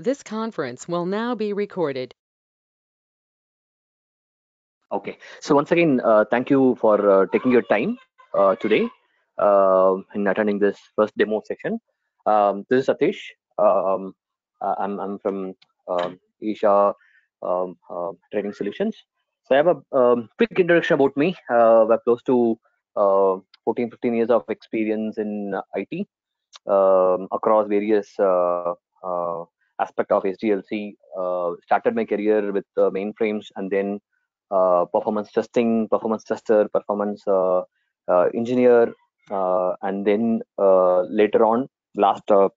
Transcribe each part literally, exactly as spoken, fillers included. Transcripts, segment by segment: This conference will now be recorded. Okay, so once again, uh, thank you for uh, taking your time uh, today uh, in attending this first demo session. Um, this is Atish. Um, I'm, I'm from um, Isha um, uh, Trading Solutions. So I have a um, quick introduction about me. Uh, we're close to uh, fourteen, fifteen years of experience in I T um, across various uh, uh, aspect of S D L C. Uh, started my career with uh, mainframes and then uh, performance testing, performance tester, performance uh, uh, engineer, uh, and then uh, later on, last uh,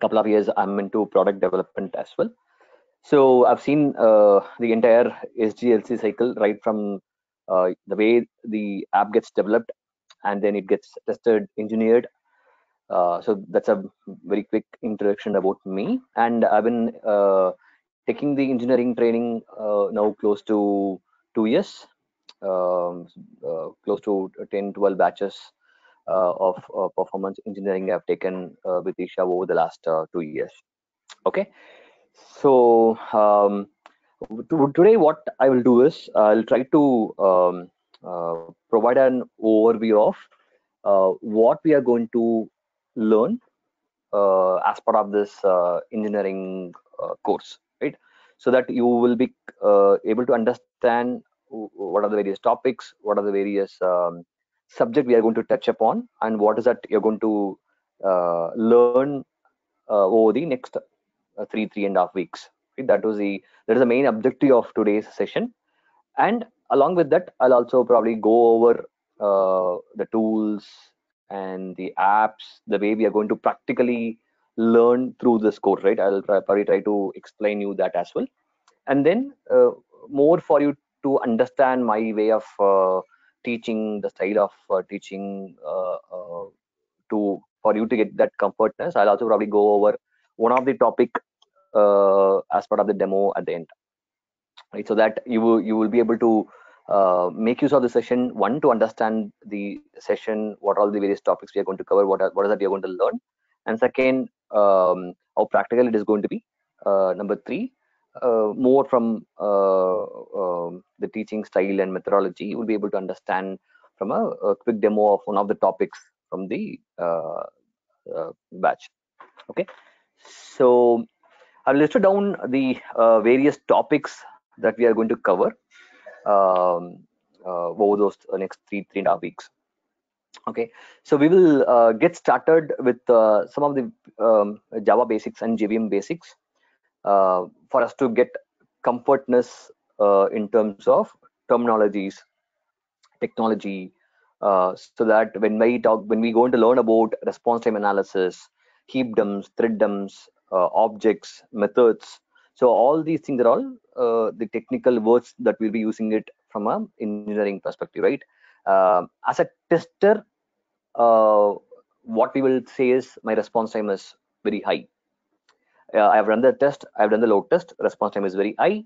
couple of years, I'm into product development as well. So I've seen uh, the entire S D L C cycle, right from uh, the way the app gets developed and then it gets tested, engineered. Uh, so that's a very quick introduction about me, and I've been uh, taking the engineering training uh, now close to two years, um, uh, close to ten, twelve batches uh, of uh, performance engineering I've taken uh, with Isha over the last uh, two years. Okay, so um, today what I will do is I'll try to um, uh, provide an overview of uh, what we are going to learn uh, as part of this uh, engineering uh, course, right? So that you will be uh, able to understand what are the various topics, what are the various um, subject we are going to touch upon, and what is that you're going to uh, learn uh, over the next uh, three, three and a half weeks. Right? That was the that is the main objective of today's session. And along with that, I'll also probably go over uh, the tools and the apps, the way we are going to practically learn through this course, right? I'll probably try to explain you that as well. And then uh, more for you to understand my way of uh, teaching, the style of uh, teaching uh, uh, to for you to get that comfortness. I'll also probably go over one of the topic uh, as part of the demo at the end, right? So that you will, you will be able to Uh, make use of the session, one, to understand the session, what all the various topics we are going to cover, what are, what is that you are going to learn, and second, um, how practical it is going to be. Uh, number three, uh, more from uh, uh, the teaching style and methodology, you will be able to understand from a, a quick demo of one of the topics from the uh, uh, batch. Okay, so I've listed down the uh, various topics that we are going to cover Um, uh, over those uh, next three three and a half weeks. Okay, so we will uh, get started with uh, some of the um, Java basics and J V M basics uh, for us to get comfortness uh, in terms of terminologies, technology, uh, so that when we talk, when we go into learn about response time analysis, heap dumps, thread dumps, uh, objects, methods. So all these things are all uh, the technical words that we'll be using it from an engineering perspective, right? Uh, as a tester, uh, what we will say is my response time is very high. Uh, I have run the test, I've done the load test, response time is very high,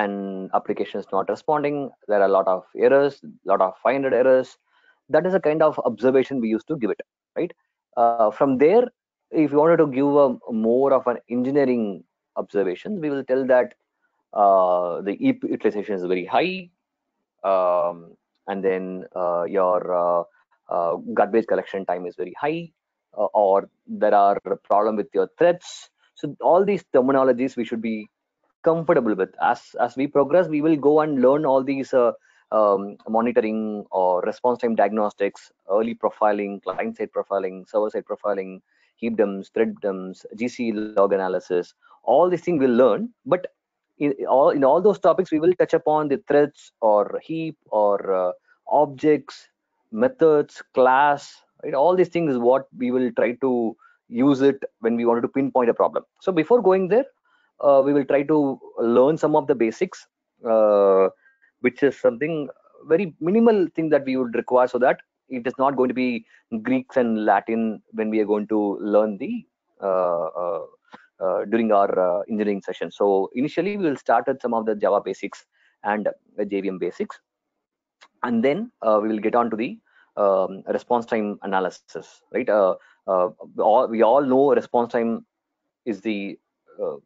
and application is not responding. There are a lot of errors, a lot of five hundred errors. That is a kind of observation we used to give it, right? Uh, from there, if you wanted to give a more of an engineering observations, we will tell that uh, the E P utilization is very high, um, and then uh, your uh, uh, garbage collection time is very high, uh, or there are problem with your threads. So all these terminologies we should be comfortable with. As as we progress, we will go and learn all these uh, um, monitoring or response time diagnostics, early profiling, client-side profiling, server-side profiling, heap dumps, thread dumps, G C log analysis. All these things we'll learn, but in all in all those topics we will touch upon the threads or heap or uh, objects, methods, class, right? All these things is what we will try to use it when we wanted to pinpoint a problem. So before going there, uh, we will try to learn some of the basics, uh, which is something very minimal thing that we would require, so that it is not going to be Greeks and Latin when we are going to learn the uh, uh, Uh, during our uh, engineering session. So initially we will start with some of the Java basics and the J V M basics, and then uh, we will get on to the um, response time analysis, right? Uh, uh, all, we all know response time is the uh,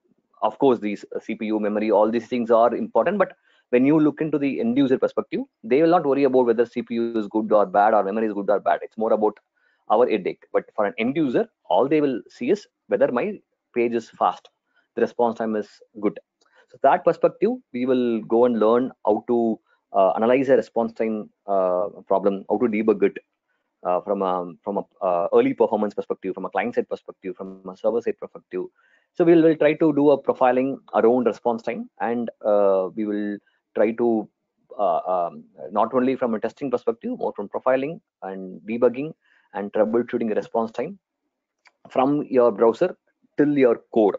of course these C P U, memory, all these things are important, but when you look into the end user perspective, they will not worry about whether C P U is good or bad or memory is good or bad. It's more about our headache. But for an end user, all they will see is whether my page is fast, the response time is good. So that perspective, we will go and learn how to uh, analyze a response time uh, problem, how to debug it uh, from a, from a uh, early performance perspective, from a client side perspective, from a server side perspective. So we will we'll try to do a profiling around response time, and uh, we will try to uh, um, not only from a testing perspective, more from profiling and debugging and troubleshooting response time from your browser till your code,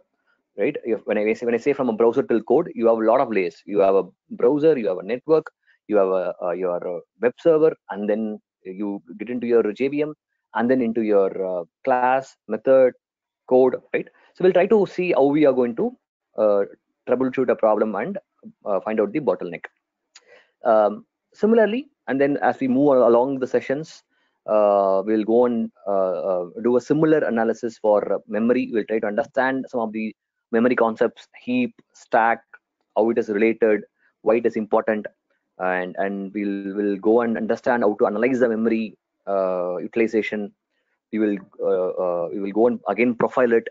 right? If, when I say when I say from a browser till code, you have a lot of layers. You have a browser, you have a network, you have a uh, your web server, and then you get into your J V M, and then into your uh, class, method, code, right? So we'll try to see how we are going to uh, troubleshoot a problem and uh, find out the bottleneck. Um, similarly, and then as we move along the sessions, Uh, we'll go and uh, uh, do a similar analysis for memory. We'll try to understand some of the memory concepts, heap, stack, how it is related, why it is important, and and we'll will go and understand how to analyze the memory uh, utilization. We will uh, uh, we will go and again profile it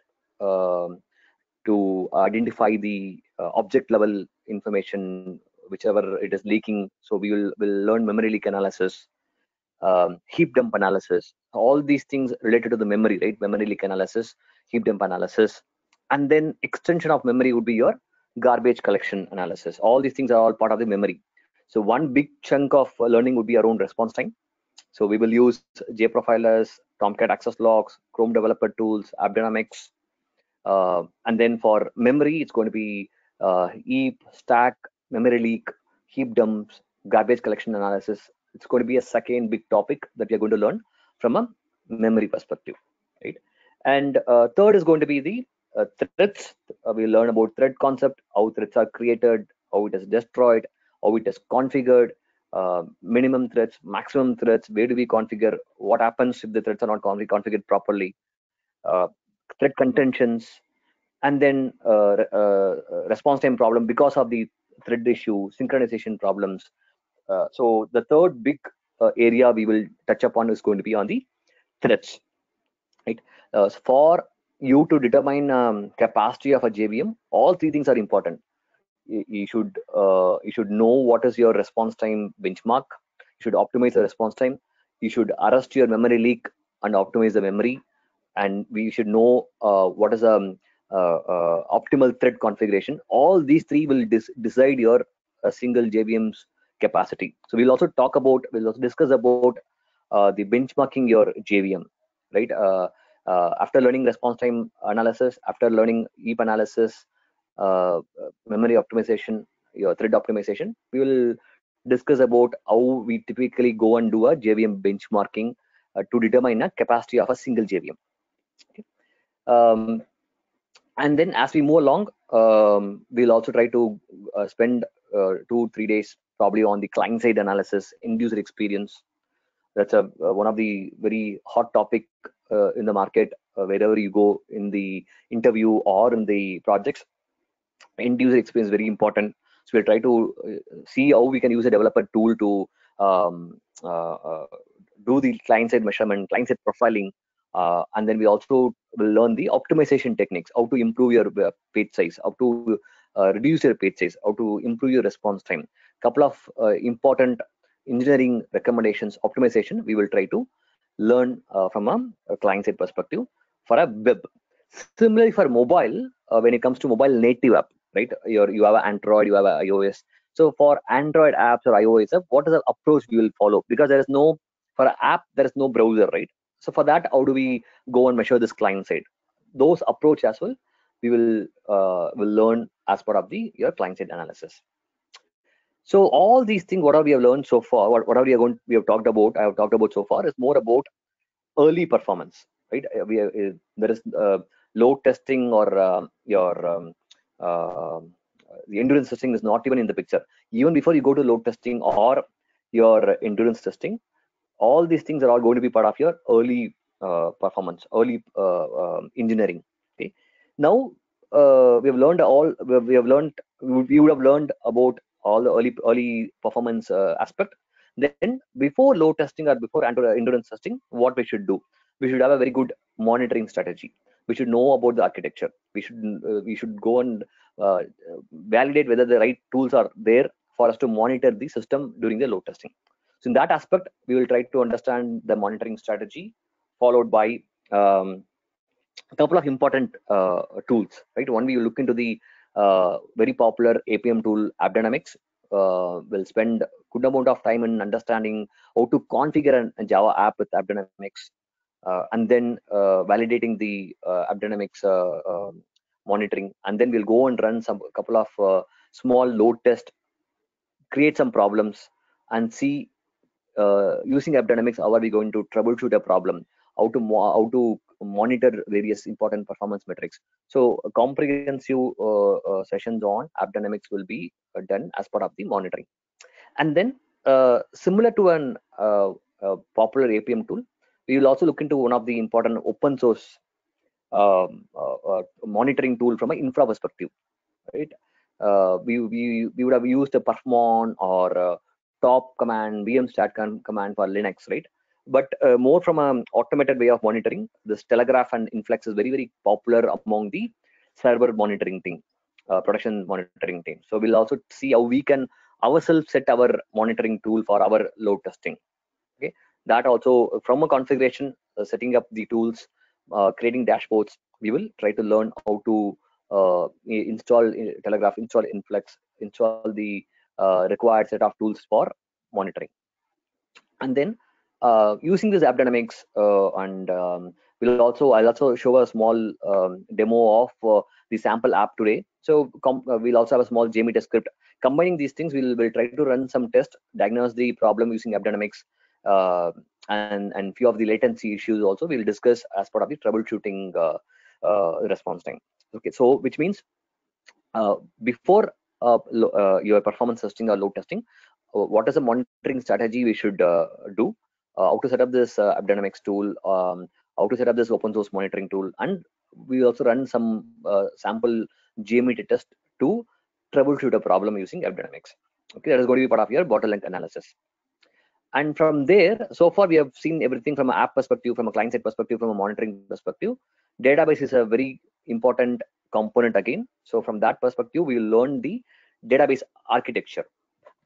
uh, to identify the uh, object level information, whichever it is leaking. So we will will learn memory leak analysis. Um, heap dump analysis, all these things related to the memory, right? Memory leak analysis, heap dump analysis, and then extension of memory would be your garbage collection analysis. All these things are all part of the memory. So one big chunk of learning would be around response time. So we will use J-Profilers, Tomcat access logs, Chrome developer tools, AppDynamics, uh, and then for memory, it's going to be uh, heap, stack, memory leak, heap dumps, garbage collection analysis. It's going to be a second big topic that we are going to learn from a memory perspective, right? And uh, third is going to be the uh, threads. Uh, we learn about thread concept, how threads are created, how it is destroyed, how it is configured, uh, minimum threads, maximum threads, where do we configure, what happens if the threads are not configured properly, uh, thread contentions, and then uh, uh, response time problem because of the thread issue, synchronization problems. Uh, so the third big uh, area we will touch upon is going to be on the threads, right? Uh, so for you to determine um, capacity of a J V M, all three things are important. You, you should uh, you should know what is your response time benchmark. You should optimize the response time. You should arrest your memory leak and optimize the memory. And we should know uh, what is um, uh, uh, optimal thread configuration. All these three will decide your uh, single J V M's capacity. So we'll also talk about, we'll also discuss about uh, the benchmarking your J V M, right? Uh, uh, after learning response time analysis, after learning heap analysis, uh, memory optimization, your thread optimization, we will discuss about how we typically go and do a J V M benchmarking uh, to determine a capacity of a single J V M. Okay. Um, and then as we move along, um, we'll also try to uh, spend uh, two, three days probably on the client side analysis, end user experience. That's a uh, one of the very hot topic uh, in the market, uh, wherever you go in the interview or in the projects. End user experience is very important. So we'll try to uh, see how we can use a developer tool to um, uh, uh, do the client side measurement, client side profiling. Uh, and then we also will learn the optimization techniques, how to improve your uh, page size, how to uh, reduce your page size, how to improve your response time. Couple of uh, important engineering recommendations, optimization, we will try to learn uh, from a, a client side perspective for a web. Similarly for mobile, uh, when it comes to mobile native app, right? You're, you have an Android, you have an iOS. So for Android apps or iOS app, what is the approach we will follow? Because there is no, for an app, there is no browser, right? So for that, how do we go and measure this client side? Those approach as well, we will uh, will learn as part of the your client side analysis. So all these things, whatever we have learned so far, whatever we, are going, we have talked about, I have talked about so far, is more about early performance, right? We have, there is uh, load testing or uh, your um, uh, the endurance testing is not even in the picture. Even before you go to load testing or your endurance testing, all these things are all going to be part of your early uh, performance, early uh, uh, engineering. Okay. Now uh, we have learned all we have learned we would have learned about all the early early performance uh, aspect. Then before load testing or before endurance testing, what we should do? We should have a very good monitoring strategy. We should know about the architecture. We should uh, we should go and uh, validate whether the right tools are there for us to monitor the system during the load testing. So in that aspect, we will try to understand the monitoring strategy, followed by um, a couple of important uh, tools. Right, one, we will look into the uh, very popular A P M tool, AppDynamics. Uh, we'll spend a good amount of time in understanding how to configure a Java app with AppDynamics. Uh, and then uh, validating the uh, AppDynamics uh, uh, monitoring, and then we'll go and run some a couple of uh, small load tests, create some problems, and see uh, using AppDynamics how are we going to troubleshoot a problem, how to mo how to monitor various important performance metrics. So a comprehensive uh, uh, sessions on AppDynamics will be done as part of the monitoring, and then uh, similar to an uh, a popular A P M tool. We will also look into one of the important open source um, uh, uh, monitoring tool from an infra perspective, right? Uh, we, we, we would have used a perfmon or a top command, vmstat command for Linux, right? But uh, more from an automated way of monitoring, this Telegraph and Influx is very, very popular among the server monitoring team, uh, production monitoring team. So we'll also see how we can ourselves set our monitoring tool for our load testing, okay? That also from a configuration, uh, setting up the tools, uh, creating dashboards, we will try to learn how to uh, install Telegraph, install Influx, install the uh, required set of tools for monitoring. And then uh, using this AppDynamics, uh, and um, we'll also I'll also show a small um, demo of uh, the sample app today. So uh, we'll also have a small JMeter script. Combining these things, we'll, we'll try to run some tests, diagnose the problem using AppDynamics. Uh, and and few of the latency issues also we'll discuss as part of the troubleshooting uh, uh, response time. Okay, so which means uh, before uh, uh, your performance testing or load testing, uh, what is the monitoring strategy we should uh, do? Uh, how to set up this uh, AppDynamics tool? Um, how to set up this open source monitoring tool? And we also run some uh, sample JMeter test to troubleshoot a problem using AppDynamics. Okay, that is going to be part of your bottleneck analysis. And from there, so far we have seen everything from an app perspective, from a client side perspective, from a monitoring perspective. Database is a very important component again. So from that perspective, we will learn the database architecture,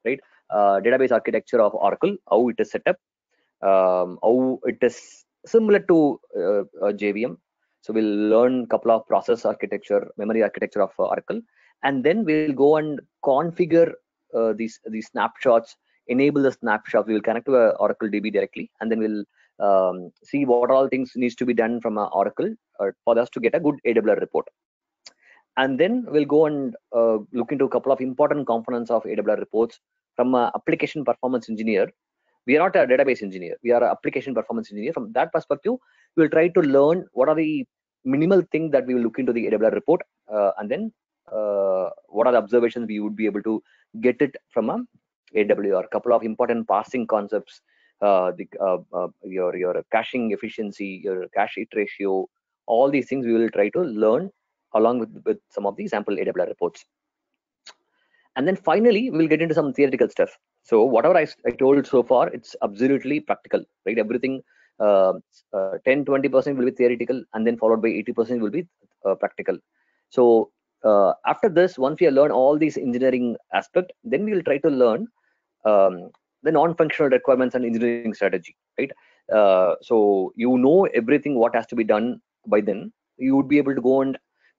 right? Uh, database architecture of Oracle, how it is set up, um, how it is similar to uh, uh, J V M. So we'll learn a couple of process architecture, memory architecture of uh, Oracle, and then we'll go and configure uh, these these snapshots. Enable the snapshot. We will connect to a Oracle D B directly, and then we'll um, see what all things needs to be done from a Oracle uh, for us to get a good A W R report. And then we'll go and uh, look into a couple of important components of A W R reports from an application performance engineer. We are not a database engineer. We are an application performance engineer. From that perspective, we will try to learn what are the minimal things that we will look into the A W R report, uh, and then uh, what are the observations we would be able to get it from a A W R, couple of important parsing concepts, uh, the, uh, uh, your your caching efficiency, your cache hit ratio, all these things we will try to learn along with, with some of the sample A W R reports. And then finally, we'll get into some theoretical stuff. So whatever I, I told so far, it's absolutely practical, right? Everything uh, uh, ten to twenty percent will be theoretical, and then followed by eighty percent will be uh, practical. So uh, after this, once we have learned all these engineering aspect, then we will try to learn Um, the non-functional requirements and engineering strategy, right? Uh, so you know everything what has to be done by then. You would be able to go and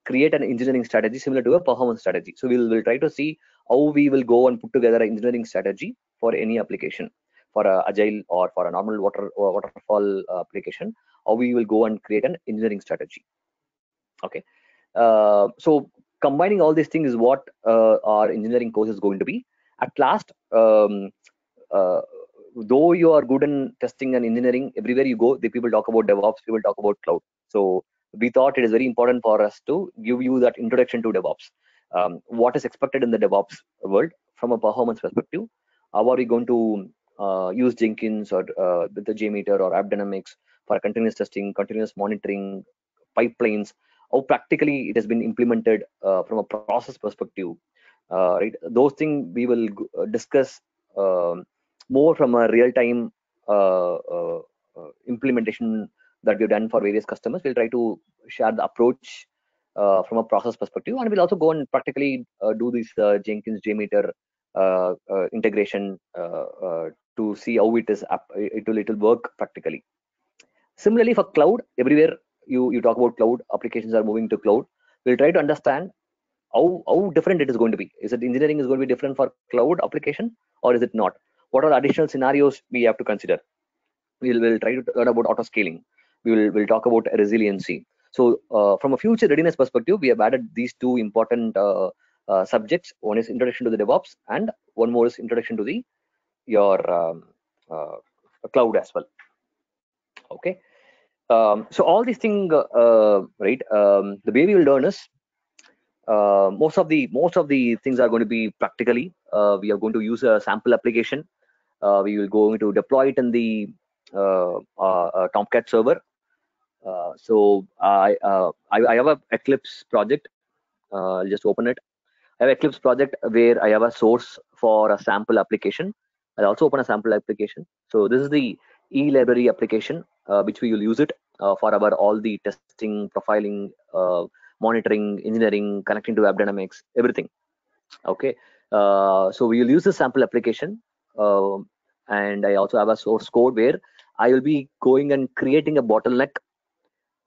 create an engineering strategy similar to a performance strategy. So we'll, we'll try to see how we will go and put together an engineering strategy for any application, for a agile or for a normal water or waterfall application, how we will go and create an engineering strategy. Okay, uh, so combining all these things is what uh, our engineering course is going to be. At last, um, uh, though you are good in testing and engineering, everywhere you go, the people talk about DevOps, people talk about cloud. So we thought it is very important for us to give you that introduction to DevOps. Um, what is expected in the DevOps world from a performance perspective? How are we going to uh, use Jenkins or uh, the JMeter or AppDynamics for continuous testing, continuous monitoring, pipelines? how practically it has been implemented uh, from a process perspective, uh, right? Those things we will discuss uh, more from a real-time uh, uh, implementation that we've done for various customers. We'll try to share the approach uh, from a process perspective, and we'll also go and practically uh, do this uh, Jenkins JMeter uh, uh, integration uh, uh, to see how it is up, it will it'll work practically. Similarly, for cloud, everywhere you you talk about cloud, applications are moving to cloud. We'll try to understand how how different it is going to be. Is it engineering is going to be different for cloud application, or is it not? What are additional scenarios we have to consider? We'll, we'll try to learn about auto scaling. We will we'll talk about resiliency. So uh, from a future readiness perspective, we have added these two important uh, uh, subjects. One is introduction to the DevOps, and one more is introduction to the your um, uh, cloud as well. Okay. Um, so all these things, uh, uh, right? Um, the way we will learn is uh, most of the most of the things are going to be practically. Uh, we are going to use a sample application. Uh, we will go into deploy it in the uh, uh, uh, Tomcat server. Uh, so I, uh, I I have a Eclipse project. Uh, I'll just open it. I have an Eclipse project where I have a source for a sample application. I'll also open a sample application. So this is the e-library application uh, which we will use it uh, for our all the testing, profiling, uh, monitoring, engineering, connecting to AppDynamics, everything. Okay. Uh, so we will use the sample application, uh, and I also have a source code where I will be going and creating a bottleneck.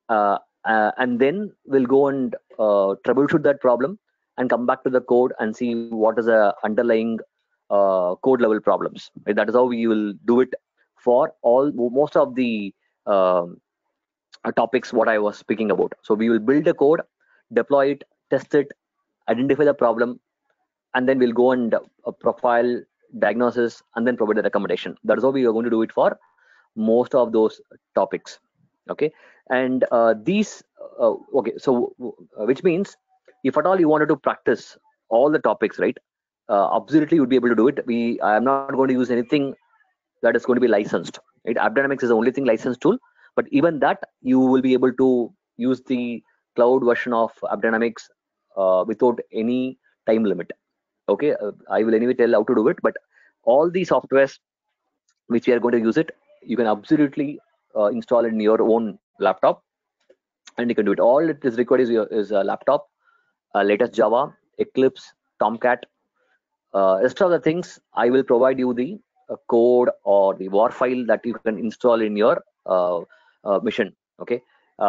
Uh, uh, and then we'll go and uh, troubleshoot that problem and come back to the code and see what is the underlying uh, code level problems. That is how we will do it for all most of the uh, topics what I was speaking about. So we will build a code, deploy it, test it, identify the problem, and then we'll go and uh, profile, diagnosis, and then provide a recommendation. That is how we are going to do it for most of those topics. Okay. And uh, these uh, okay, so which means if at all you wanted to practice all the topics, right, uh, absolutely you would be able to do it. We I am not going to use anything that is going to be licensed, right? AppDynamics is the only thing licensed tool, but even that you will be able to use the cloud version of AppDynamics uh, without any time limit. Okay, uh, I will anyway tell how to do it, but all the softwares which we are going to use it, you can absolutely Uh, install in your own laptop, and you can do it. All it is required is your is a laptop, uh, latest Java, Eclipse, Tomcat. Uh, rest of the things I will provide you the uh, code or the war file that you can install in your uh, uh, machine. Okay,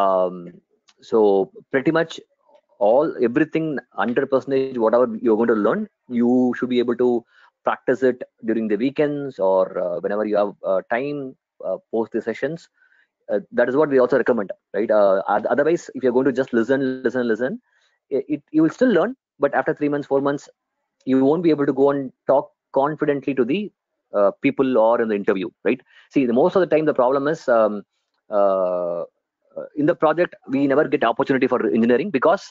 um, so pretty much all everything one hundred percent whatever you're going to learn, you should be able to practice it during the weekends or uh, whenever you have uh, time. Uh, post the sessions, uh, that is what we also recommend, right? Uh, otherwise, if you're going to just listen, listen, listen, it, it you will still learn, but after three months, four months, you won't be able to go and talk confidently to the uh, people or in the interview, right? See, the most of the time the problem is um, uh, in the project we never get opportunity for engineering because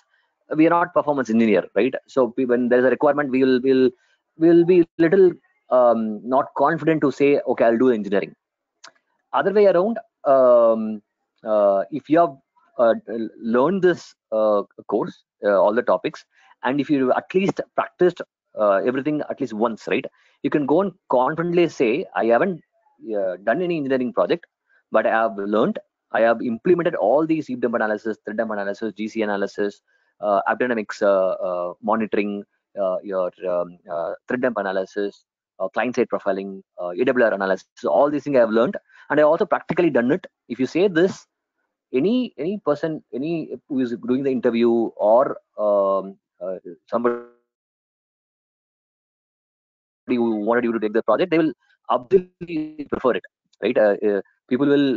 we are not performance engineer, right? So we, when there is a requirement, we will will will be little um, not confident to say, okay, I'll do engineering. Other way around, um, uh, if you have uh, learned this uh, course, uh, all the topics, and if you at least practiced uh, everything at least once, right, you can go and confidently say, I haven't uh, done any engineering project, but I have learned, I have implemented all these heap dump analysis, thread dump analysis, G C analysis, uh, AppDynamics uh, uh, monitoring, uh, your um, uh, thread dump analysis, uh, client-side profiling, uh, A W R analysis, all these things I have learned. And I also practically done it. If you say this, any any person, any who is doing the interview or um, uh, somebody who wanted you to take the project, they will absolutely prefer it, right? Uh, uh, people will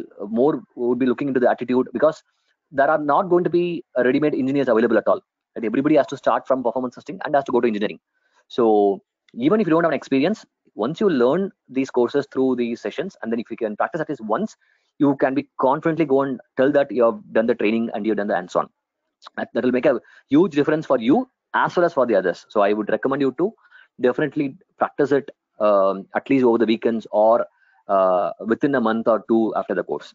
more would be looking into the attitude because there are not going to be ready-made engineers available at all. And everybody has to start from performance testing and has to go to engineering. So even if you don't have an experience, once you learn these courses through these sessions, and then if you can practice at least once, you can be confidently go and tell that you have done the training and you've done the hands-on. That will make a huge difference for you as well as for the others. So I would recommend you to definitely practice it um, at least over the weekends or uh, within a month or two after the course.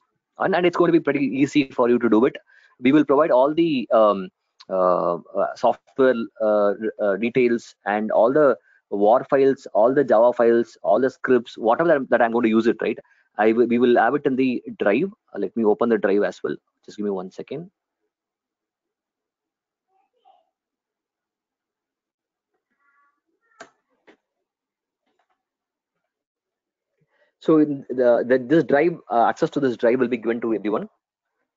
And, and it's going to be pretty easy for you to do it. we will provide all the um, uh, software uh, uh, details and all the war files, all the Java files, all the scripts, whatever that, that I'm going to use it, right? I will, we will have it in the drive. Let me open the drive as well. Just give me one second. So the, the, this drive, uh, access to this drive will be given to everyone,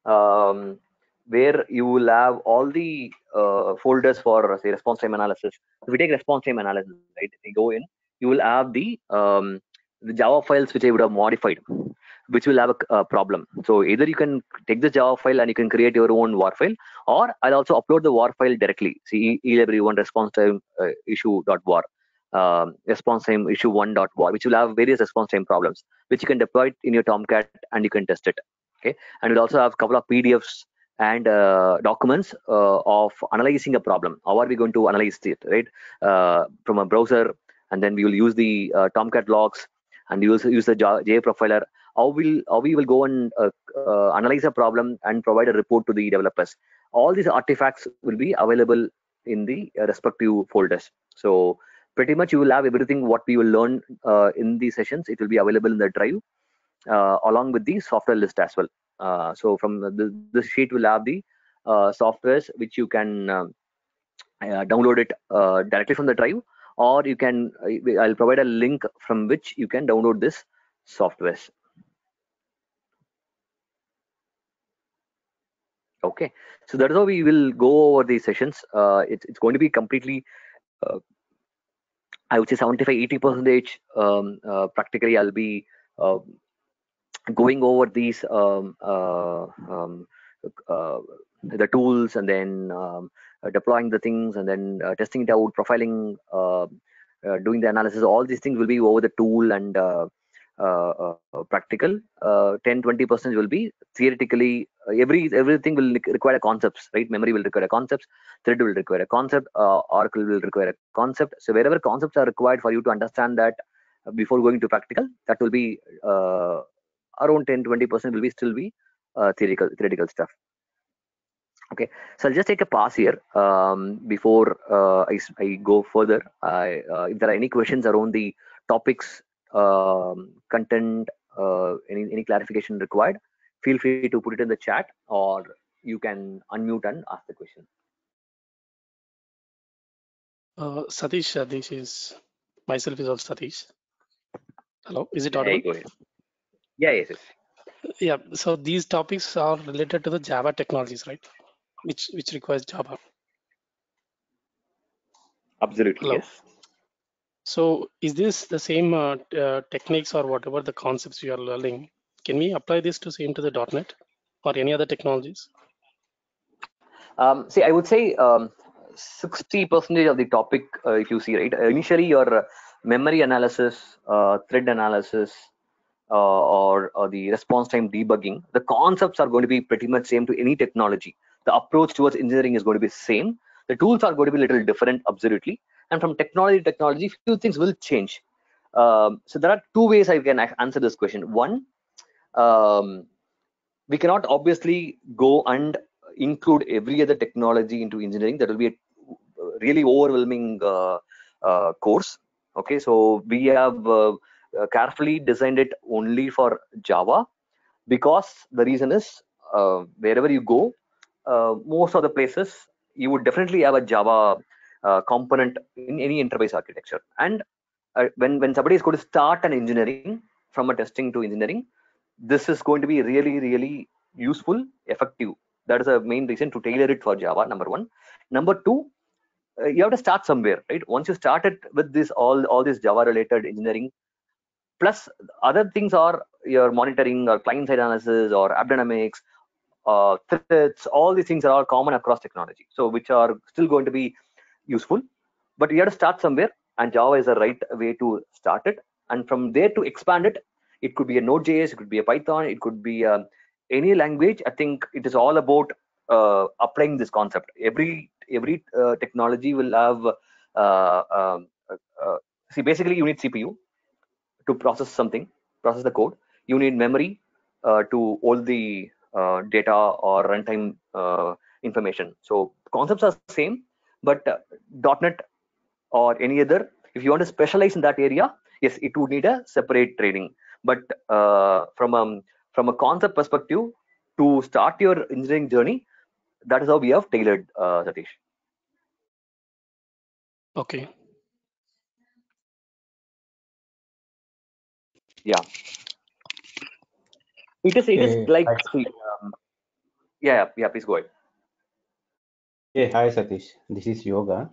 um, where you will have all the uh, folders for, say, response time analysis. If we take response time analysis, right? If you go in, you will have the um, the Java files which I would have modified, which will have a, a problem. So either you can take the Java file and you can create your own war file, or I'll also upload the war file directly. See, e-library one response time uh, issue dot war. Uh, response time issue one dot war, which will have various response time problems, which you can deploy in your Tomcat and you can test it. Okay, and we'll also have a couple of P D Fs and uh, documents uh, of analyzing a problem. How are we going to analyze it, right? Uh, from a browser, and then we will use the uh, Tomcat logs, and we will use the J Profiler. How will how we will go and uh, uh, analyze a problem and provide a report to the developers. All these artifacts will be available in the uh, respective folders. So pretty much you will have everything what we will learn uh, in these sessions. It will be available in the drive uh, along with the software list as well. Uh, so from the, this sheet will have the uh, softwares which you can uh, uh, download it uh, directly from the drive, or you can, I'll provide a link from which you can download this softwares. Okay, so that is how we will go over these sessions. Uh, it, it's going to be completely uh, I would say seventy-five to eighty percent um, uh, practically I'll be uh, going over these um, uh, um, uh, the tools, and then um, uh, deploying the things, and then uh, testing it out, profiling, uh, uh, doing the analysis. All these things will be over the tool and uh, uh, uh, practical. ten to twenty percent will be theoretically. Every everything will require concepts, right? Memory will require concepts, thread will require a concept, uh, Oracle will require a concept. So wherever concepts are required for you to understand that before going to practical, that will be uh, around ten to twenty percent will be still be uh, theoretical theoretical stuff. Okay, so I'll just take a pause here um, before uh, I, I go further. I, uh, if there are any questions around the topics, um, content, uh, any any clarification required, feel free to put it in the chat, or you can unmute and ask the question. Uh, Satish, this is myself is of Satish. Hello, is it audible? Hey, yeah, yes, yes. Yeah. So these topics are related to the Java technologies, right? Which which requires Java. Absolutely. Hello? Yes. So is this the same uh, uh, techniques or whatever the concepts you are learning? Can we apply this to same to the .NET or any other technologies? Um, see, I would say um, sixty percent of the topic, uh, if you see, right, initially your memory analysis, uh, thread analysis, uh, or, or the response time debugging, the concepts are going to be pretty much same to any technology. The approach towards engineering is going to be same. The tools are going to be a little different, absolutely. And from technology to technology, few things will change. Um, so there are two ways I can answer this question. One, Um, we cannot obviously go and include every other technology into engineering. That will be a really overwhelming uh, uh, course. Okay, so we have uh, carefully designed it only for Java, because the reason is uh, wherever you go, uh, most of the places you would definitely have a Java uh, component in any enterprise architecture. And uh, when when somebody is going to start an engineering from a testing to engineering, this is going to be really, really useful, effective. That is a main reason to tailor it for Java, number one. Number two, uh, you have to start somewhere, right? Once you start it with this all, all this Java-related engineering, plus other things are your monitoring or client-side analysis or AppDynamics, uh, threads, all these things are all common across technology, so which are still going to be useful. But you have to start somewhere, and Java is the right way to start it. And from there to expand it, it could be a Node.js, it could be a Python, it could be uh, any language. I think it is all about uh, applying this concept. Every every uh, technology will have, uh, uh, uh, see, basically you need C P U to process something, process the code. You need memory uh, to hold the uh, data or runtime uh, information. So concepts are same, but uh, .NET or any other, if you want to specialize in that area, yes, it would need a separate training. But uh, from a from a concept perspective, to start your engineering journey, that is how we have tailored, uh, Satish. Okay. Yeah. It is. It hey, is like. Um, yeah. Yeah. Please go ahead. Hey, hi, Satish. This is Yoga.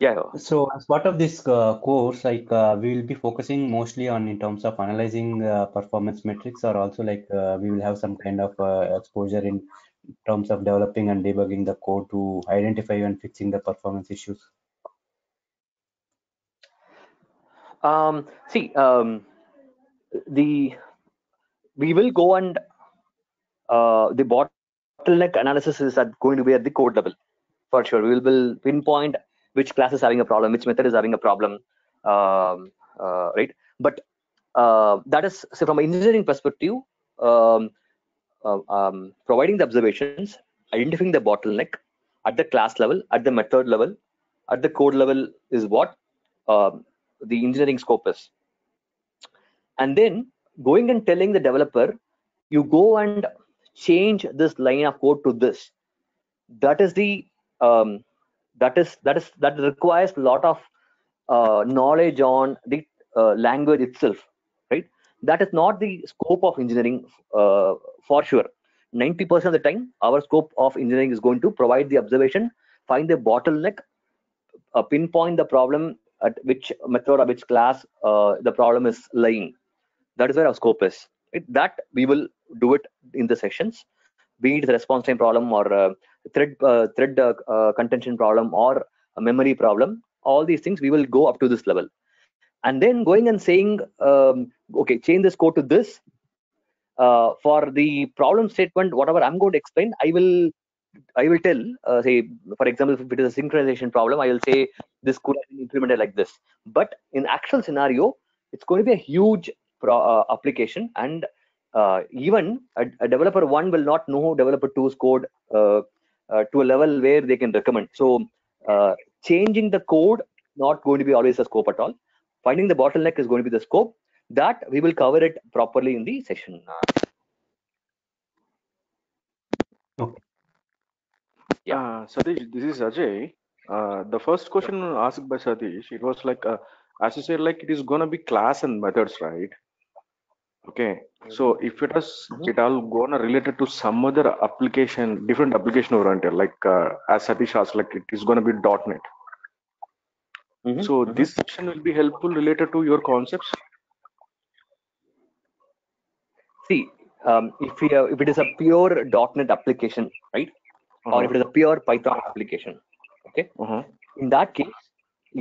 Yeah. So as part of this uh, course, like uh, we will be focusing mostly on in terms of analyzing uh, performance metrics, or also like uh, we will have some kind of uh, exposure in terms of developing and debugging the code to identify and fixing the performance issues. Um, see, um, the we will go and uh, the bottleneck analysis is at going to be at the code level for sure. We will pinpoint which class is having a problem, which method is having a problem, um, uh, right? But uh, that is, so from an engineering perspective, um, uh, um, providing the observations, identifying the bottleneck at the class level, at the method level, at the code level is what uh, the engineering scope is. And then going and telling the developer, you go and change this line of code to this. That is the, um, that is that is that requires a lot of uh, knowledge on the uh, language itself, right? That is not the scope of engineering uh, for sure. ninety percent of the time, our scope of engineering is going to provide the observation, find the bottleneck, uh, pinpoint the problem at which method or which class uh, the problem is lying. That is where our scope is. It, that we will do it in the sessions, be it the response time problem or uh, thread uh, thread uh, uh, contention problem or a memory problem. All these things we will go up to this level, and then going and saying, um, okay, change this code to this. Uh, for the problem statement, whatever I'm going to explain, I will I will tell, uh, say for example, if it is a synchronization problem, I will say this could have been implemented like this. But in actual scenario, it's going to be a huge pro uh, application, and uh, even a, a developer one will not know developer two's code Uh, Uh, to a level where they can recommend. So uh, changing the code not going to be always a scope at all. Finding the bottleneck is going to be the scope. That we will cover it properly in the session. Okay. Yeah. Uh, Satish, this is Ajay. Uh, the first question asked by Satish, it was like, uh, as you said, like it is going to be class and methods, right? Okay, so if it is mm-hmm. it all gonna related to some other application, different application oriented, like uh, as Satish asked, like it is gonna be .NET. Mm-hmm. So mm-hmm. this section will be helpful related to your concepts. See, um, if we have, if it is a pure .NET application, right, mm-hmm. or if it is a pure Python application, okay, mm-hmm. in that case,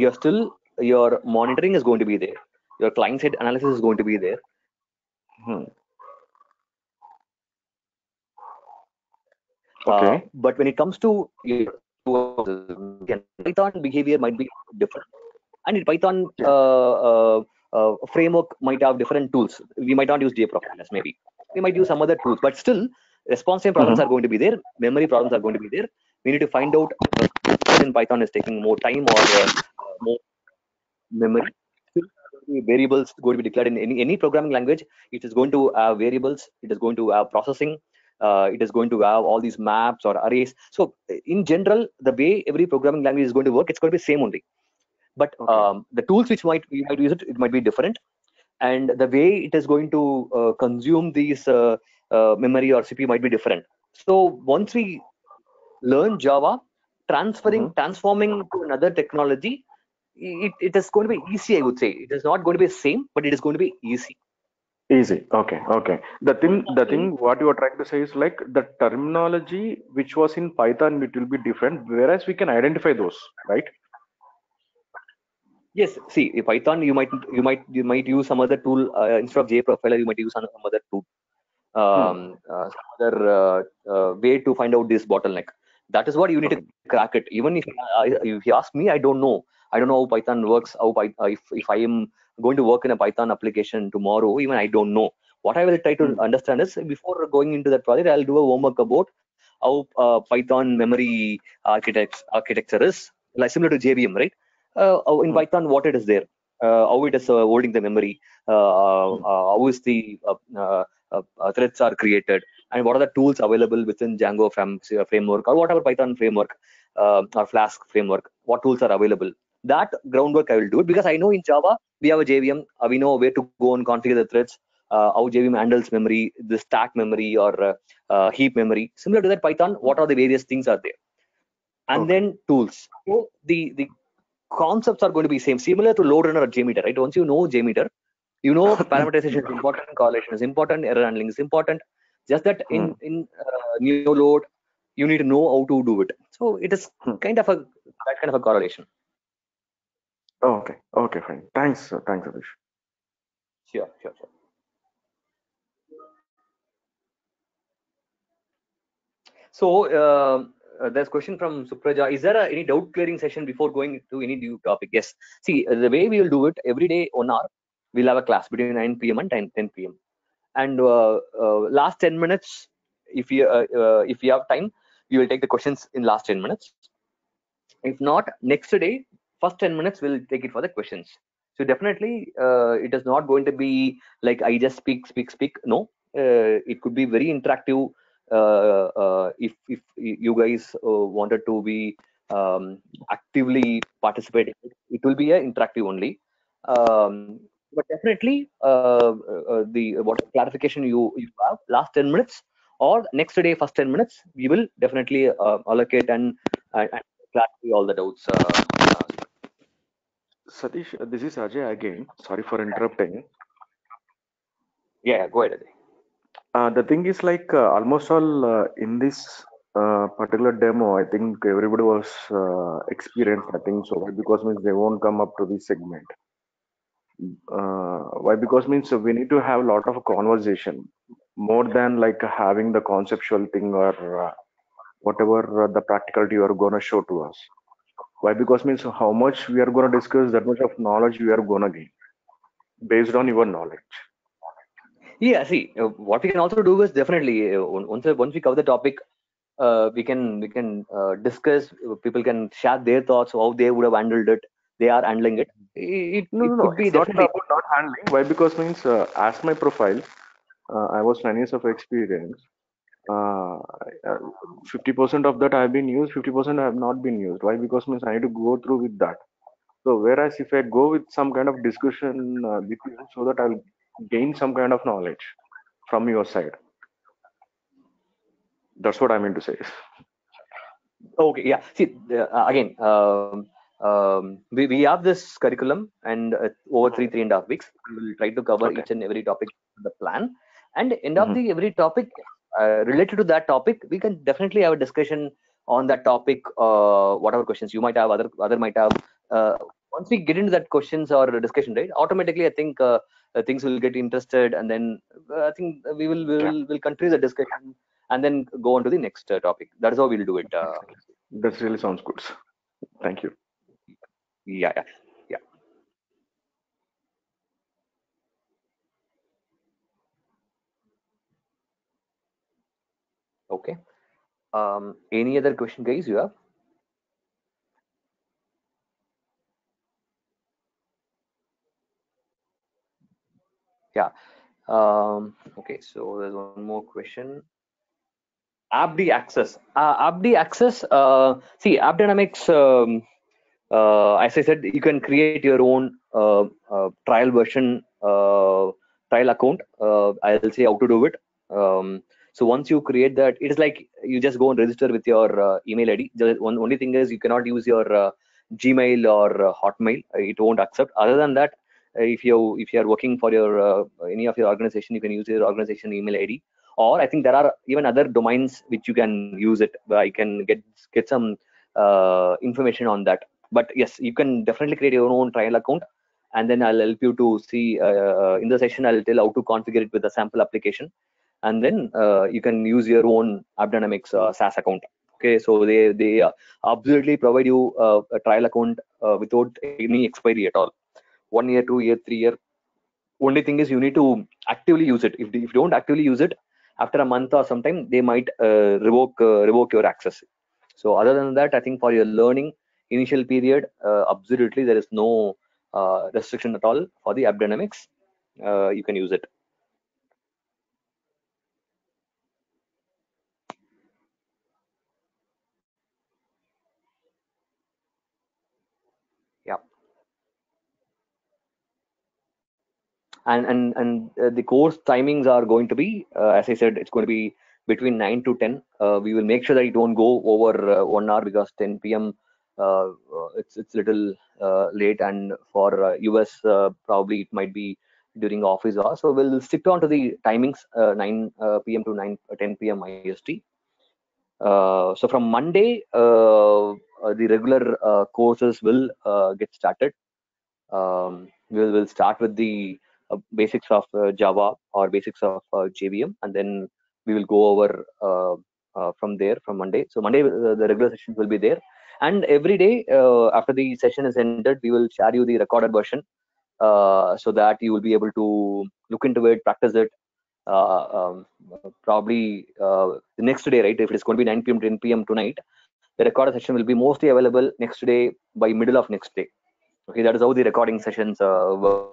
you're still your monitoring is going to be there, your client side analysis is going to be there. Hmm. Okay. Uh, but when it comes to uh, Python, behavior might be different, and in Python uh, uh, uh, framework might have different tools. We might not use J-Profilers, maybe we might use some other tools, but still, response time problems mm-hmm. are going to be there. Memory problems are going to be there. We need to find out if Python is taking more time or uh, more memory. Variables going to be declared in any any programming language. It is going to have variables. It is going to have processing. Uh, it is going to have all these maps or arrays. So in general, the way every programming language is going to work, it's going to be same only. But okay. um, the tools which might you might use it, it might be different, and the way it is going to uh, consume these uh, uh, memory or C P U might be different. So once we learn Java, transferring mm-hmm. transforming to another technology, It, it is going to be easy, I would say. It is not going to be the same, but it is going to be easy. Easy. Okay. Okay. The thing, the thing, what you are trying to say is like the terminology which was in Python, it will be different, whereas we can identify those, right? Yes. See, in Python, you might, you might, you might use some other tool uh, instead of J-Profiler. You might use some other tool, um, hmm. uh, some other uh, uh, way to find out this bottleneck. That is what you need okay. to crack it. Even if, uh, if you ask me, I don't know. I don't know how Python works. How Python, if if I am going to work in a Python application tomorrow, even I don't know. What I will try to understand is, before going into that project, I'll do a homework about how uh, Python memory architect architecture is, like similar to J V M, right? Uh, in hmm. Python, what it is there, uh, how it is uh, holding the memory, uh, hmm. uh, how is the uh, uh, uh, threads are created, and what are the tools available within Django framework or whatever Python framework uh, or Flask framework, what tools are available. That groundwork I will do it, because I know in Java, we have a J V M, uh, we know where to go and configure the threads, uh, how J V M handles memory, the stack memory or uh, uh, heap memory. Similar to that Python, what are the various things are there? And okay. then tools. So the, the concepts are going to be same, similar to load runner or JMeter, right? Once you know JMeter, you know parameterization is important, correlation is important, error handling is important. Just that in hmm. in uh, new load, you need to know how to do it. So it is hmm. kind of a that kind of a correlation. Okay, okay, fine. Thanks, sir. Thanks, Atish. Sure, sure, sure. So uh, uh, there's a question from Supraja. Is there a, any doubt clearing session before going to any new topic? Yes. See, the way we will do it every day, one hour, we'll have a class between nine p m and ten p m And uh, uh, last ten minutes, if you uh, uh, if you have time, you will take the questions in last ten minutes. If not, next day, first ten minutes, we'll take it for the questions. So definitely, uh, it is not going to be like I just speak, speak, speak. No, uh, it could be very interactive. Uh, uh, if if you guys uh, wanted to be um, actively participating, it will be an interactive only. Um, But definitely, uh, uh, the what clarification you, you have last ten minutes or next day first ten minutes, we will definitely uh, allocate and, and and clarify all the doubts. Uh, Satish, this is Ajay again. Sorry for interrupting. Yeah, go ahead, Ajay. Uh, the thing is, like uh, almost all uh, in this uh, particular demo, I think everybody was uh, experienced. I think so, because means they won't come up to this segment. Uh, why? Because means we need to have a lot of conversation more than like having the conceptual thing or uh, whatever uh, the practicality you are gonna show to us. Why? Because means how much we are gonna discuss, that much of knowledge we are gonna gain based on your knowledge. Yeah. See, uh, what we can also do is definitely uh, once once we cover the topic, uh, we can we can uh, discuss. People can share their thoughts how they would have handled it. They are handling it. It, no, it no, could no. be it's definitely not, not handling. Why? Because means uh, as my profile, uh, I was nine years of experience. Uh, fifty percent of that I have been used. fifty percent I have not been used. Why? Because means I need to go through with that. So whereas if I go with some kind of discussion uh, with you, so that I'll gain some kind of knowledge from your side. That's what I mean to say. Okay. Yeah. See uh, again. Um, Um, we, we have this curriculum and uh, over three, three and a half weeks, we will try to cover okay. each and every topic in the plan. And end of mm-hmm. the every topic uh, related to that topic, we can definitely have a discussion on that topic, uh, whatever questions you might have, other, other might have. Uh, once we get into that questions or discussion, right, automatically, I think uh, things will get interested, and then uh, I think we will we'll, yeah. we'll continue the discussion and then go on to the next uh, topic. That is how we'll do it. Uh, that really sounds good. Thank you. Yeah, yeah, yeah. Okay. Um, any other question, guys? You have? Yeah. Um, okay. So there's one more question. AppD access. Uh, AppD access. Uh, see, AppDynamics. Um, Uh, as I said, you can create your own uh, uh, trial version, uh, trial account. Uh, I'll say how to do it. Um, so once you create that, it is like you just go and register with your uh, email I D. The one, only thing is you cannot use your uh, Gmail or uh, Hotmail. It won't accept. Other than that, if you if you are working for your uh, any of your organization, you can use your organization email I D. Or I think there are even other domains which you can use it. I can get get some uh, information on that. But yes, you can definitely create your own trial account, and then I'll help you to see uh, in the session. I'll tell how to configure it with a sample application, and then uh, you can use your own AppDynamics uh, SaaS account. Okay, so they they uh, absolutely provide you uh, a trial account uh, without any expiry at all. One year, two year, three year, only thing is you need to actively use it. If, if you don't actively use it, after a month or sometime, they might uh, revoke uh, revoke your access. So other than that, I think for your learning initial period, uh, absolutely there is no uh, restriction at all for the AppDynamics. Uh, you can use it. And and and uh, the course timings are going to be, uh, as I said, it's going to be between nine to ten. Uh, we will make sure that you don't go over uh, one hour, because ten P M Uh, it's it's little uh, late, and for uh, U S uh, probably it might be during office hours. So we'll stick on to the timings, uh, nine P M to nine ten P M I S T. Uh, so from Monday, uh, the regular uh, courses will uh, get started. Um, we'll we'll start with the Uh, basics of uh, Java or basics of uh, J V M, and then we will go over uh, uh, from there from Monday. So Monday uh, the regular session will be there, and every day uh, after the session is ended, we will share you the recorded version, uh, so that you will be able to look into it, practice it. Uh, um, probably uh, the next day, right? If it is going to be nine P M to ten P M tonight, the recorded session will be mostly available next day by middle of next day. Okay, that is how the recording sessions uh, work.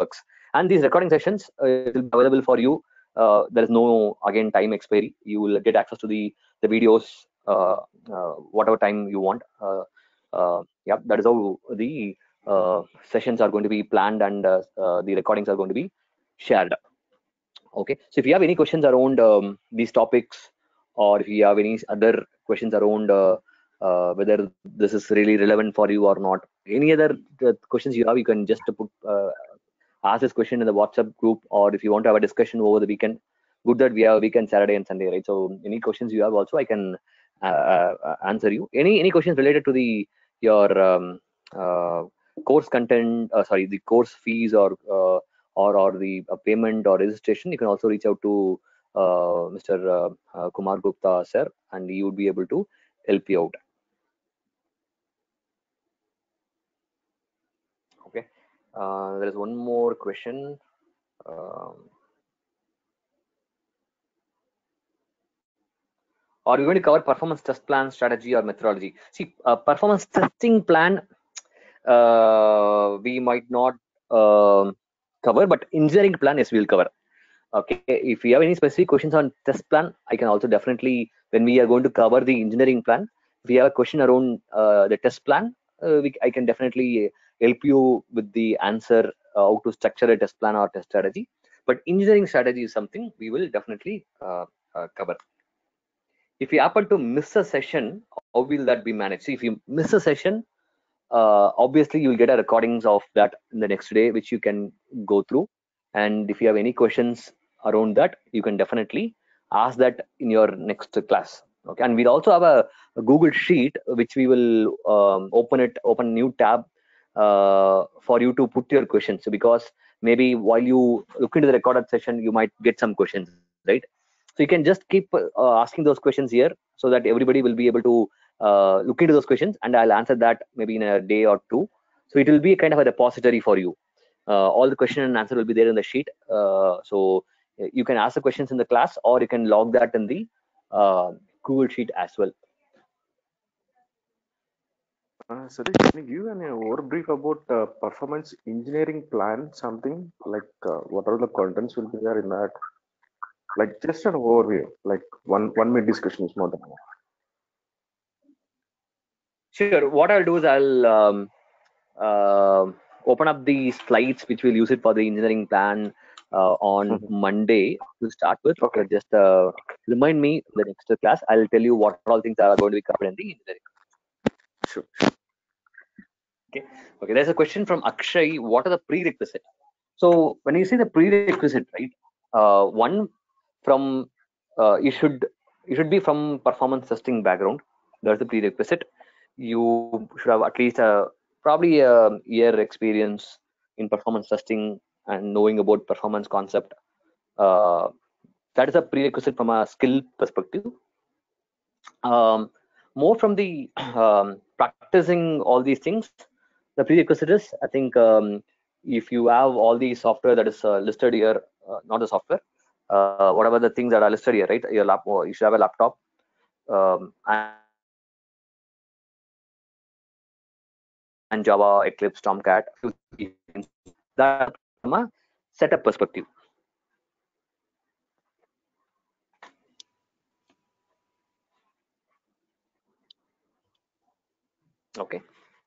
Works. And these recording sessions uh, will be available for you. Uh, there is no, again, time expiry. You will get access to the the videos uh, uh, whatever time you want. Uh, uh, yeah, that is how the uh, sessions are going to be planned, and uh, uh, the recordings are going to be shared. Okay. So if you have any questions around um, these topics, or if you have any other questions around uh, uh, whether this is really relevant for you or not, any other uh, questions you have, you can just put. Uh, ask this question in the WhatsApp group, or if you want to have a discussion over the weekend. Good that we have a weekend, Saturday and Sunday, right? So any questions you have also, I can uh, uh, answer you. Any any questions related to the your um, uh, course content, uh, sorry, the course fees, or uh, or or the uh, payment or registration, you can also reach out to uh, Mister Uh, uh, Kumar Gupta sir, and he would be able to help you out. Uh, there is one more question. Um, are we going to cover performance test plan, strategy, or methodology? See, uh, performance testing plan uh, we might not uh, cover, but engineering plan, yes, we will cover. Okay, if you have any specific questions on test plan, I can also definitely, when we are going to cover the engineering plan, if you have a question around uh, the test plan, uh, we, I can definitely help you with the answer, uh, how to structure a test plan or test strategy. But engineering strategy is something we will definitely uh, uh, cover. If you happen to miss a session, how will that be managed? So if you miss a session, uh, obviously you'll get a recordings of that in the next day, which you can go through. And if you have any questions around that, you can definitely ask that in your next class. Okay, and we'll also have a, a Google Sheet, which we will um, open it, open new tab, uh for you to put your questions. So because maybe while you look into the recorded session, you might get some questions, right? So you can just keep uh, asking those questions here, so that everybody will be able to uh look into those questions, and I'll answer that maybe in a day or two. So it will be a kind of a repository for you. Uh, all the question and answer will be there in the sheet, uh, so you can ask the questions in the class, or you can log that in the uh, Google Sheet as well. Uh, Satish, can you give an overbrief about uh, performance engineering plan, something like uh, what are the contents will be there in that? Like just an overview, like one one minute discussion is more than enough. Sure, what I'll do is I'll um, uh, open up the slides, which we'll use it for the engineering plan uh, on mm-hmm. Monday to start with. Okay, just uh, remind me in the next class, I'll tell you what all things are going to be covered in the engineering. Sure. Okay. Okay. There's a question from Akshay. What are the prerequisites? So when you say the prerequisite, right? Uh, one from uh, you should you should be from performance testing background. That's the prerequisite. You should have at least a probably a year experience in performance testing and knowing about performance concept. Uh, that is a prerequisite from a skill perspective. Um, more from the um, practicing all these things, the prerequisite is, I think, um, if you have all the software that is uh, listed here, uh, not the software, uh, whatever the things that are listed here, right? Your lap, you should have a laptop. Um, and and Java, Eclipse, Tomcat, that from a setup perspective. Okay,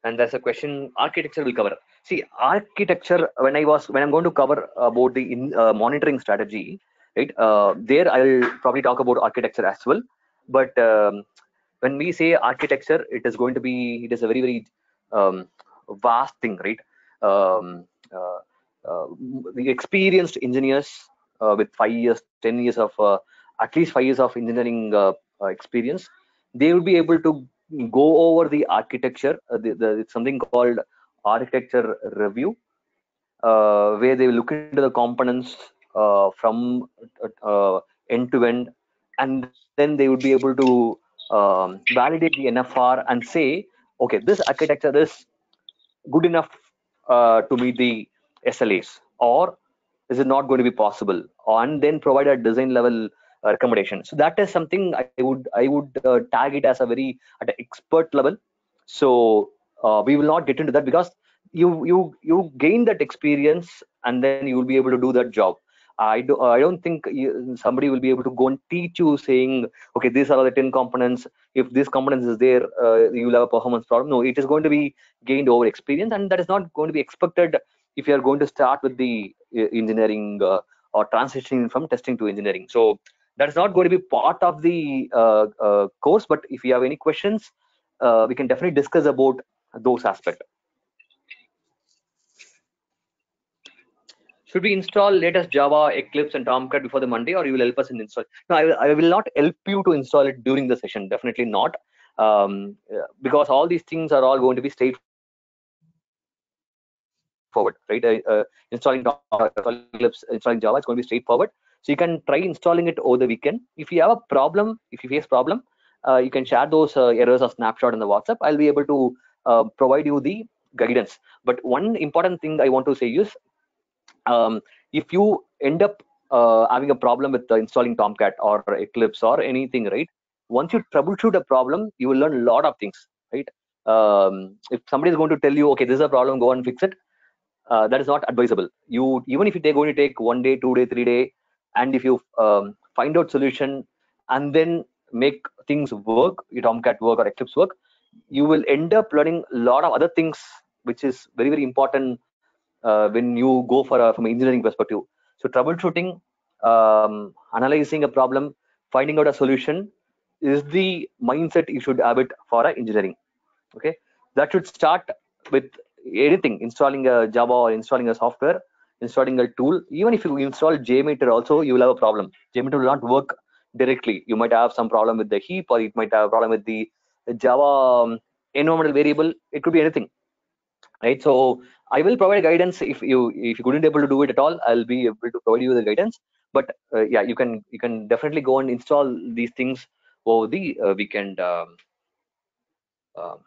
and there's a question architecture will cover. See, architecture, when I was, when I'm going to cover about the in, uh, monitoring strategy, right? Uh, there I'll probably talk about architecture as well. But um, when we say architecture, it is going to be, it is a very, very um, vast thing, right? Um, uh, uh, the experienced engineers uh, with five years, ten years of, uh, at least five years of engineering uh, uh, experience, they will be able to go over the architecture. Uh, the, the, it's something called architecture review, uh, where they will look into the components uh, from uh, end to end, and then they would be able to um, validate the N F R and say, okay, this architecture is good enough uh, to meet the S L As, or is it not going to be possible? And then provide a design level recommendation. So that is something I would I would uh, tag it as a very at an expert level. So uh, we will not get into that, because you you you gain that experience and then you will be able to do that job. I do I don't think you, somebody will be able to go and teach you saying, okay, these are the ten components. If this component is there, uh, you will have a performance problem. No, it is going to be gained over experience, and that is not going to be expected if you are going to start with the engineering uh, or transitioning from testing to engineering. So that's not going to be part of the uh, uh, course, but if you have any questions, uh, we can definitely discuss about those aspects. Should we install latest Java, Eclipse, and Tomcat before the Monday, or you will help us in install? No, I, I will not help you to install it during the session. Definitely not, um, because all these things are all going to be straightforward, right? Uh, uh, installing Tomcat, installing Eclipse, installing Java is going to be straightforward. So you can try installing it over the weekend. If you have a problem, if you face problem, uh, you can share those uh, errors or snapshot in the WhatsApp. I'll be able to uh, provide you the guidance. But one important thing I want to say is, um, if you end up uh, having a problem with uh, installing Tomcat or Eclipse or anything, right? Once you troubleshoot a problem, you will learn a lot of things, right? Um, if somebody is going to tell you, okay, this is a problem, go and fix it, uh, that is not advisable. You even if you're going to take one day, two day, three day. And if you um, find out solution and then make things work, your Tomcat work or Eclipse work, you will end up learning a lot of other things, which is very, very important uh, when you go for a, from an engineering perspective. So troubleshooting, um, analyzing a problem, finding out a solution is the mindset you should have it for uh, engineering. Okay, that should start with anything, installing a Java or installing a software, installing a tool. Even if you install JMeter also, you will have a problem. JMeter will not work directly. You might have some problem with the heap, or it might have a problem with the Java environmental variable. It could be anything, right? So I will provide guidance. If you if you couldn't able to do it at all, I'll be able to provide you the guidance. But uh, yeah, you can you can definitely go and install these things over the uh, weekend. Um, uh,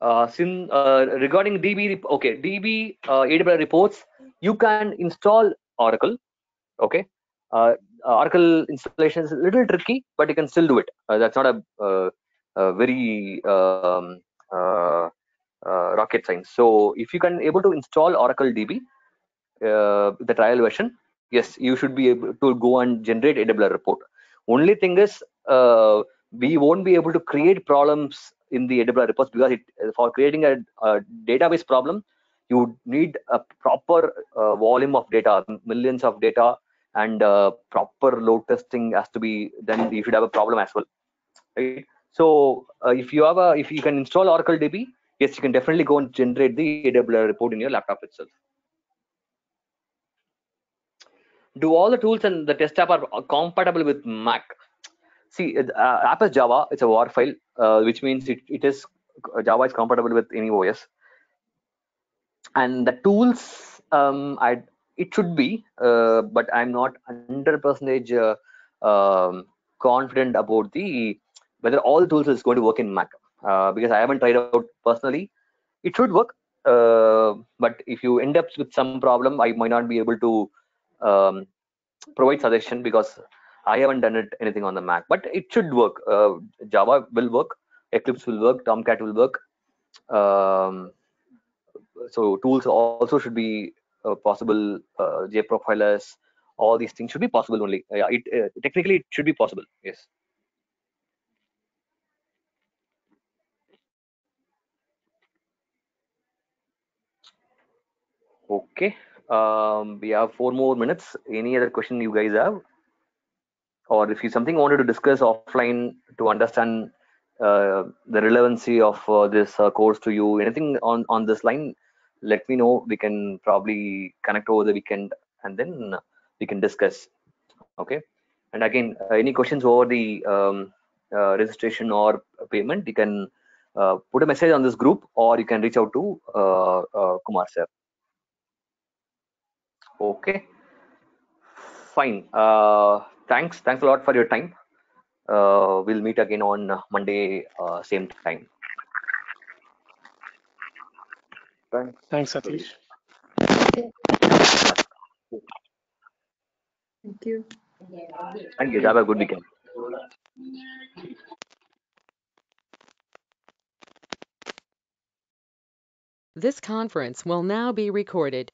Uh, sin, uh, regarding D B, okay, D B uh, A W R reports, you can install Oracle, okay. Uh, Oracle installation is a little tricky, but you can still do it. Uh, that's not a, uh, a very um, uh, uh, rocket science. So if you can able to install Oracle D B, uh, the trial version, yes, you should be able to go and generate A W R report. Only thing is, uh, we won't be able to create problems in the A W R reports, because it, for creating a, a database problem, you need a proper uh, volume of data, millions of data, and uh, proper load testing has to be done. You should have a problem as well, right? So uh, if you have a, if you can install Oracle D B, yes, you can definitely go and generate the A W R report in your laptop itself. Do all the tools and the test app are compatible with Mac? See, uh, app is Java, it's a WAR file, uh, which means it, it is Java is compatible with any O S. And the tools, um, I it should be, uh, but I'm not one hundred percent uh, um, confident about the whether all tools is going to work in Mac, uh, because I haven't tried out personally. It should work, uh, but if you end up with some problem, I might not be able to um, provide suggestion because I haven't done it anything on the Mac. But it should work. Uh, Java will work, Eclipse will work, Tomcat will work. Um, so tools also should be uh, possible. Uh, J-Profilers, all these things should be possible only. Uh, it uh, technically it should be possible. Yes. Okay. Um, we have four more minutes. Any other question you guys have? Or if you something wanted to discuss offline to understand uh, the relevancy of uh, this uh, course to you, anything on on this line, let me know. We can probably connect over the weekend and then we can discuss. Okay. And again, uh, any questions over the um, uh, registration or payment, you can uh, put a message on this group, or you can reach out to uh, uh, Kumar sir. Okay, fine. Uh, thanks, thanks a lot for your time. Uh, we'll meet again on Monday, uh, same time. Thanks, thanks, Atish. Thank you. Thank you. Have a good weekend. This conference will now be recorded.